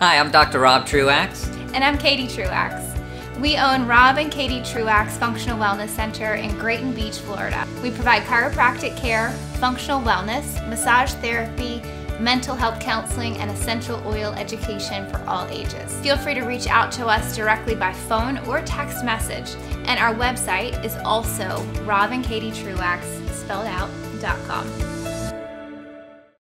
Hi, I'm Dr. Rob Truax. And I'm Katie Truax. We own Rob and Katie Truax Functional Wellness Center in Grayton Beach, Florida. We provide chiropractic care, functional wellness, massage therapy, mental health counseling, and essential oil education for all ages. Feel free to reach out to us directly by phone or text message. And our website is also robandkatietruax.com.